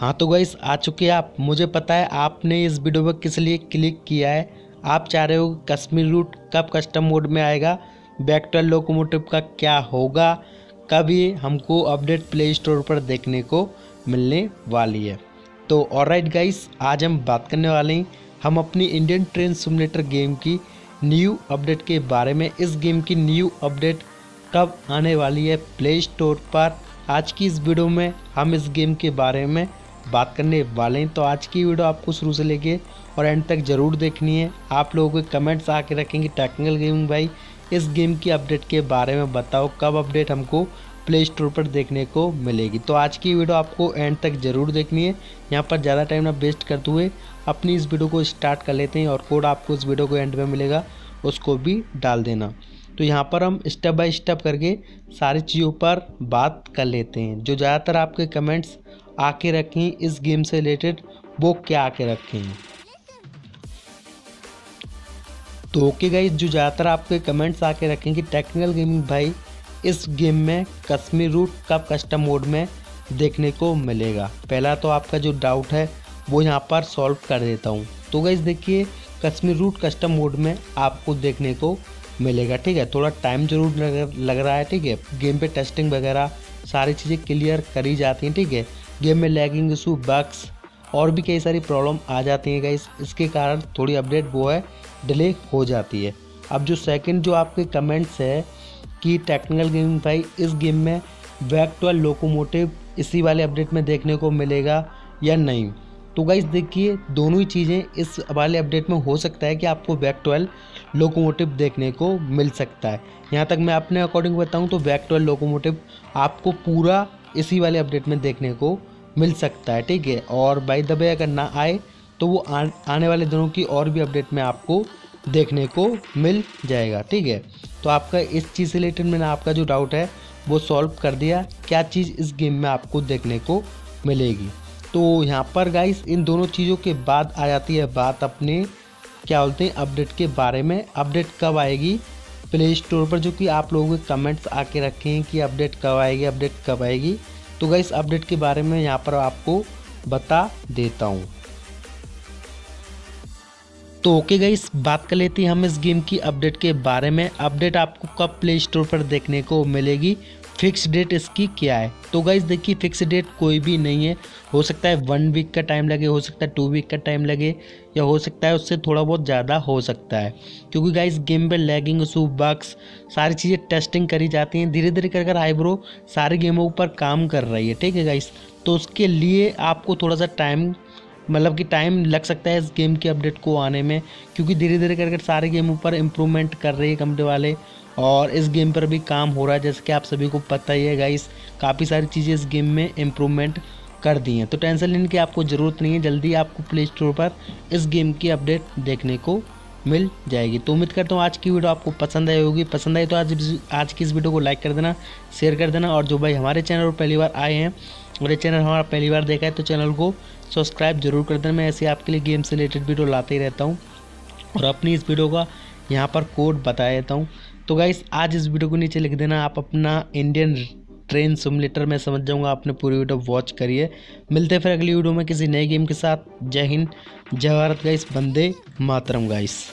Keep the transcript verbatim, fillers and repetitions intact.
हाँ तो गाइस आ चुके हैं आप। मुझे पता है आपने इस वीडियो पर किस लिए क्लिक किया है। आप चाह रहे हो कश्मीर रूट कब कस्टम मोड में आएगा, वेक्टर लोकोमोटिव का क्या होगा, कब ये हमको अपडेट प्ले स्टोर पर देखने को मिलने वाली है। तो ऑलराइट गाइस, आज हम बात करने वाले हैं हम अपनी इंडियन ट्रेन सिमुलेटर गेम की न्यू अपडेट के बारे में। इस गेम की न्यू अपडेट कब आने वाली है प्ले स्टोर पर, आज की इस वीडियो में हम इस गेम के बारे में बात करने वाले हैं। तो आज की वीडियो आपको शुरू से लेके और एंड तक ज़रूर देखनी है। आप लोगों के कमेंट्स आके रखेंगे टेक्निकल गेम भाई इस गेम की अपडेट के बारे में बताओ, कब अपडेट हमको प्ले स्टोर पर देखने को मिलेगी। तो आज की वीडियो आपको एंड तक ज़रूर देखनी है। यहाँ पर ज़्यादा टाइम ना वेस्ट करते हुए अपनी इस वीडियो को स्टार्ट कर लेते हैं और कोड आपको इस वीडियो को एंड में मिलेगा उसको भी डाल देना। तो यहाँ पर हम स्टेप बाय स्टेप करके सारी चीज़ों पर बात कर लेते हैं। जो ज़्यादातर आपके कमेंट्स आके रखें इस गेम से रिलेटेड वो क्या आके रखें। तो ओके गाइस, जो ज़्यादातर आपके कमेंट्स आके रखें कि टेक्निकल गेमिंग भाई इस गेम में कश्मीर रूट कब कस्टम मोड में देखने को मिलेगा, पहला तो आपका जो डाउट है वो यहाँ पर सॉल्व कर देता हूँ। तो गाइस देखिए, कश्मीर रूट कस्टम मोड में आपको देखने को मिलेगा, ठीक है। थोड़ा टाइम जरूर लग, लग रहा है, ठीक है। गेम पे टेस्टिंग वगैरह सारी चीज़ें क्लियर करी जाती हैं, ठीक है। गेम में लैगिंग इशू, बग्स और भी कई सारी प्रॉब्लम आ जाती हैं गाइस, इसके कारण थोड़ी अपडेट वो है डिले हो जाती है। अब जो सेकंड जो आपके कमेंट्स है कि टेक्निकल गेमिंग भाई इस गेम में वेक्टर लोकोमोटिव इसी वाले अपडेट में देखने को मिलेगा या नहीं, तो गाइस देखिए दोनों ही चीज़ें इस वाले अपडेट में हो सकता है कि आपको वेक्टर लोकोमोटिव देखने को मिल सकता है। यहाँ तक मैं अपने अकॉर्डिंग बताऊँ तो वेक्टर लोकोमोटिव आपको पूरा इसी वाले अपडेट में देखने को मिल सकता है, ठीक है। और बाय द वे अगर ना आए तो वो आ, आने वाले दिनों की और भी अपडेट में आपको देखने को मिल जाएगा, ठीक है। तो आपका इस चीज़ से रिलेटेड मैंने आपका जो डाउट है वो सॉल्व कर दिया, क्या चीज़ इस गेम में आपको देखने को मिलेगी। तो यहाँ पर गाइस इन दोनों चीज़ों के बाद आ जाती है बात अपने क्या बोलते हैं अपडेट के बारे में। अपडेट कब आएगी प्ले स्टोर पर, जो कि आप लोगों के कमेंट्स आके रखे हैं कि अपडेट कब आएगी अपडेट कब आएगी। तो गाइस अपडेट के बारे में यहाँ पर आपको बता देता हूँ। तो ओके गाइस, बात कर लेते हैं हम इस गेम की अपडेट के बारे में। अपडेट आपको कब प्ले स्टोर पर देखने को मिलेगी, फिक्स डेट इसकी क्या है। तो गाइस देखिए फिक्स डेट कोई भी नहीं है, हो सकता है वन वीक का टाइम लगे, हो सकता है टू वीक का टाइम लगे, या हो सकता है उससे थोड़ा बहुत ज़्यादा हो सकता है। क्योंकि गाइस गेम पे लैगिंग इशू, बग्स सारी चीज़ें टेस्टिंग करी जाती हैं, धीरे धीरे कर कर हाइब्रो सारे गेमों पर काम कर रही है, ठीक है गाइस। तो उसके लिए आपको थोड़ा सा टाइम मतलब कि टाइम लग सकता है इस गेम की अपडेट को आने में, क्योंकि धीरे धीरे करके सारे गेमों पर इम्प्रूवमेंट कर रही है कंपनी वाले और इस गेम पर भी काम हो रहा है। जैसे कि आप सभी को पता ही है गाइस, काफ़ी सारी चीज़ें इस गेम में इम्प्रूवमेंट कर दी हैं। तो टेंशन लेने की आपको ज़रूरत नहीं है, जल्दी आपको प्ले स्टोर पर इस गेम की अपडेट देखने को मिल जाएगी। तो उम्मीद करता हूँ आज की वीडियो आपको पसंद आई होगी। पसंद आई तो आज आज की इस वीडियो को लाइक कर देना, शेयर कर देना। और जो भाई हमारे चैनल पर पहली बार आए हैं और ये चैनल हमारा पहली बार देखा है तो चैनल को सब्सक्राइब जरूर कर देना। मैं ऐसे आपके लिए गेम से रिलेटेड वीडियो लाते ही रहता हूँ और अपनी इस वीडियो का यहाँ पर कोड बता देता हूँ। तो गाइस आज इस वीडियो को नीचे लिख देना आप अपना इंडियन ट्रेन सिमुलेटर, में समझ जाऊँगा आपने पूरी वीडियो वॉच करी है। मिलते हैं फिर अगली वीडियो में किसी नए गेम के साथ। जय हिंद जय भारत गाइस, वंदे मातरम गाइस।